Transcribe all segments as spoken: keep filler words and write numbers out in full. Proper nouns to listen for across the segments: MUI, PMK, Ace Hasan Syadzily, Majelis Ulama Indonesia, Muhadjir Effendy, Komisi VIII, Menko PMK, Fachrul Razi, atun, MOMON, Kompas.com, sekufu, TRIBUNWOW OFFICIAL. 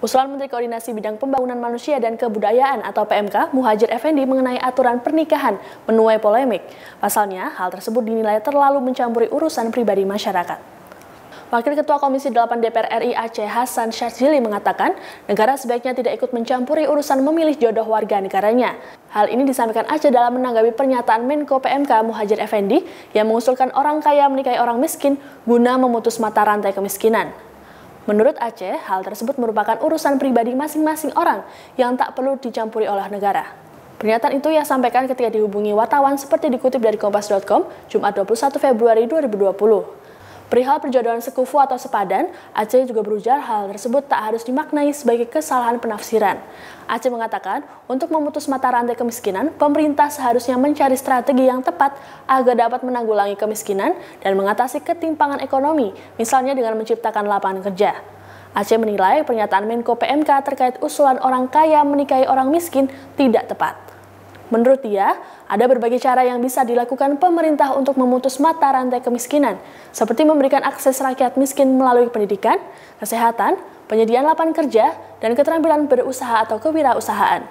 Usulan Menteri Koordinasi Bidang Pembangunan Manusia dan Kebudayaan atau P M K, Muhadjir Effendy memengenai aturan pernikahan menuai polemik. Pasalnya, hal tersebut dinilai terlalu mencampuri urusan pribadi masyarakat. Wakil Ketua Komisi delapan D P R R I Ace Hasan Syadzily mengatakan, negara sebaiknya tidak ikut mencampuri urusan memilih jodoh warga negaranya. Hal ini disampaikan Ace dalam menanggapi pernyataan Menko P M K Muhadjir Effendy yang mengusulkan orang kaya menikahi orang miskin guna memutus mata rantai kemiskinan. Menurut Ace, hal tersebut merupakan urusan pribadi masing-masing orang yang tak perlu dicampuri oleh negara. Pernyataan itu ia sampaikan ketika dihubungi wartawan seperti dikutip dari Kompas dot com, Jumat dua puluh satu Februari dua ribu dua puluh. Perihal perjodohan sekufu atau sepadan, Ace juga berujar hal tersebut tak harus dimaknai sebagai kesalahan penafsiran. Ace mengatakan, untuk memutus mata rantai kemiskinan, pemerintah seharusnya mencari strategi yang tepat agar dapat menanggulangi kemiskinan dan mengatasi ketimpangan ekonomi, misalnya dengan menciptakan lapangan kerja. Ace menilai pernyataan Menko P M K terkait usulan orang kaya menikahi orang miskin tidak tepat. Menurut dia, ada berbagai cara yang bisa dilakukan pemerintah untuk memutus mata rantai kemiskinan, seperti memberikan akses rakyat miskin melalui pendidikan, kesehatan, penyediaan lapangan kerja, dan keterampilan berusaha atau kewirausahaan.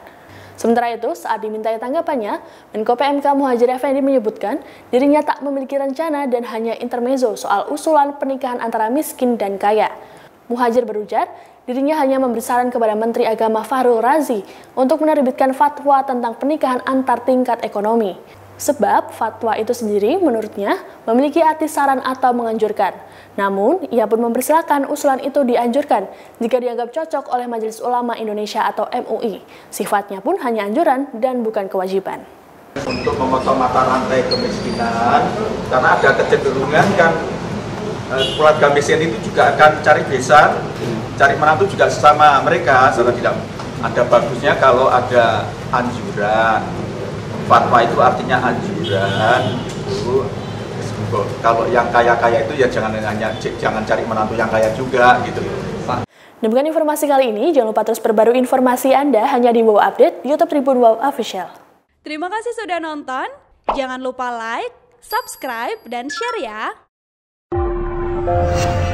Sementara itu, saat dimintai tanggapannya, Menko P M K Muhadjir Effendy menyebutkan dirinya tak memiliki rencana dan hanya intermezzo soal usulan pernikahan antara miskin dan kaya. Muhadjir berujar, dirinya hanya memberi saran kepada Menteri Agama Fachrul Razi untuk menerbitkan fatwa tentang pernikahan antar tingkat ekonomi. Sebab fatwa itu sendiri menurutnya memiliki arti saran atau menganjurkan. Namun, ia pun mempersilahkan usulan itu dianjurkan jika dianggap cocok oleh Majelis Ulama Indonesia atau M U I. Sifatnya pun hanya anjuran dan bukan kewajiban. Untuk memutus mata rantai kemiskinan, karena ada kecenderungan kan, keluarga miskin itu juga akan cari desa, cari menantu juga sesama mereka, secara tidak ada bagusnya kalau ada anjuran. Fatwa itu artinya anjuran. Itu kalau yang kaya-kaya itu ya jangan hanya jangan cari menantu yang kaya juga gitu. Demikian informasi kali ini, jangan lupa terus perbarui informasi Anda hanya di Wow Update YouTube Tribun Wow Official. Terima kasih sudah nonton. Jangan lupa like, subscribe dan share ya. Bye.